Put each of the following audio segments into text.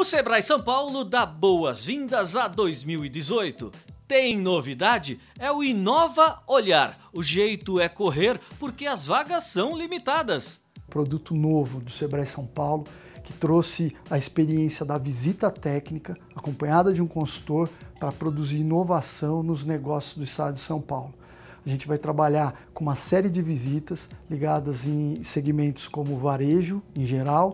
O Sebrae São Paulo dá boas-vindas a 2018. Tem novidade? É o Inova Olhar. O jeito é correr porque as vagas são limitadas. Produto novo do Sebrae São Paulo que trouxe a experiência da visita técnica acompanhada de um consultor para produzir inovação nos negócios do estado de São Paulo. A gente vai trabalhar com uma série de visitas ligadas em segmentos como varejo em geral,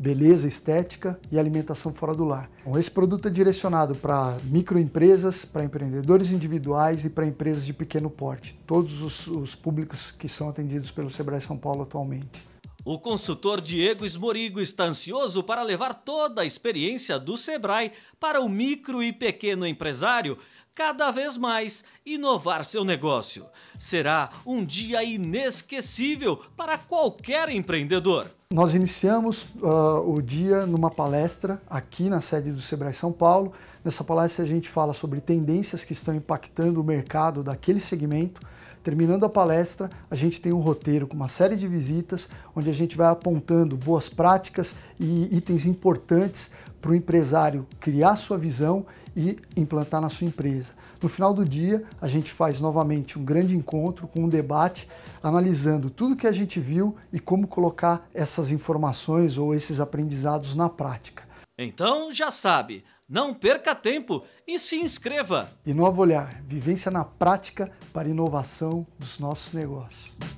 beleza, estética e alimentação fora do lar. Bom, esse produto é direcionado para microempresas, para empreendedores individuais e para empresas de pequeno porte. Todos os públicos que são atendidos pelo Sebrae São Paulo atualmente. O consultor Diego Esmorigo está ansioso para levar toda a experiência do Sebrae para o micro e pequeno empresário cada vez mais inovar seu negócio. Será um dia inesquecível para qualquer empreendedor. Nós iniciamos o dia numa palestra aqui na sede do Sebrae São Paulo. Nessa palestra a gente fala sobre tendências que estão impactando o mercado daquele segmento. Terminando a palestra, a gente tem um roteiro com uma série de visitas, onde a gente vai apontando boas práticas e itens importantes para o empresário criar sua visão e implantar na sua empresa. No final do dia, a gente faz novamente um grande encontro com um debate, analisando tudo que a gente viu e como colocar essas informações ou esses aprendizados na prática. Então, já sabe, não perca tempo e se inscreva! Inova Olhar, vivência na prática para a inovação dos nossos negócios.